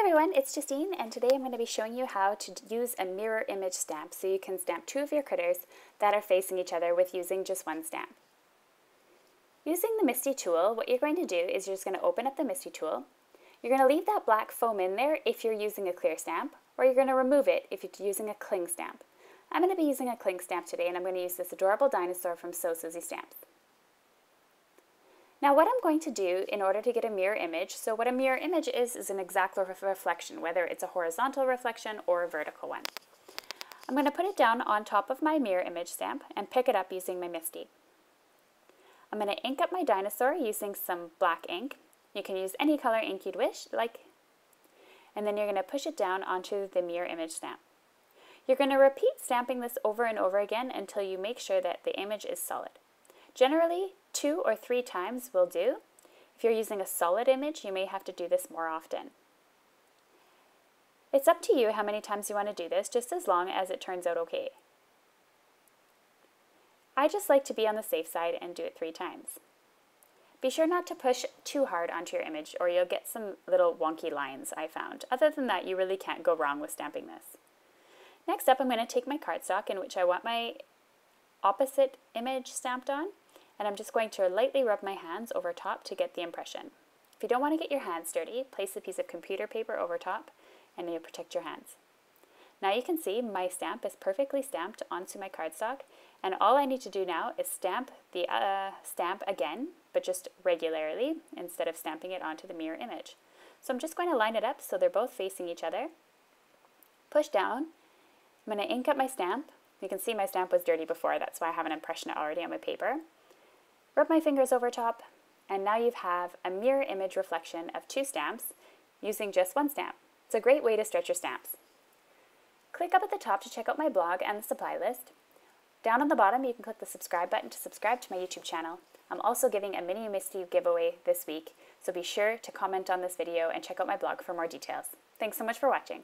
Hey everyone, it's Justine, and today I'm going to be showing you how to use a mirror image stamp so you can stamp two of your critters that are facing each other with using just one stamp. Using the MISTI tool, what you're going to do is you're just going to open up the MISTI tool. You're going to leave that black foam in there if you're using a clear stamp, or you're going to remove it if you're using a cling stamp. I'm going to be using a cling stamp today, and I'm going to use this adorable dinosaur from So Susie Stamp. Now what I'm going to do in order to get a mirror image, so what a mirror image is an exact reflection, whether it's a horizontal reflection or a vertical one. I'm going to put it down on top of my mirror image stamp and pick it up using my MISTI. I'm going to ink up my dinosaur using some black ink. You can use any color ink you'd wish, like, and then you're going to push it down onto the mirror image stamp. You're going to repeat stamping this over and over again until you make sure that the image is solid. Generally, 2 or 3 times will do. If you're using a solid image, you may have to do this more often. It's up to you how many times you want to do this, just as long as it turns out okay. I just like to be on the safe side and do it 3 times. Be sure not to push too hard onto your image or you'll get some little wonky lines, I found. Other than that, you really can't go wrong with stamping this. Next up, I'm going to take my cardstock in which I want my opposite image stamped on, and I'm just going to lightly rub my hands over top to get the impression. If you don't want to get your hands dirty, place a piece of computer paper over top and you'll protect your hands. Now you can see my stamp is perfectly stamped onto my cardstock, and all I need to do now is stamp the stamp again, but just regularly instead of stamping it onto the mirror image. So I'm just going to line it up so they're both facing each other. Push down. I'm going to ink up my stamp. You can see my stamp was dirty before, that's why I have an impression already on my paper. Rub my fingers over top, and now you have a mirror image reflection of 2 stamps using just one stamp. It's a great way to stretch your stamps. Click up at the top to check out my blog and the supply list. Down on the bottom, you can click the subscribe button to subscribe to my YouTube channel. I'm also giving a mini MISTI giveaway this week, so be sure to comment on this video and check out my blog for more details. Thanks so much for watching.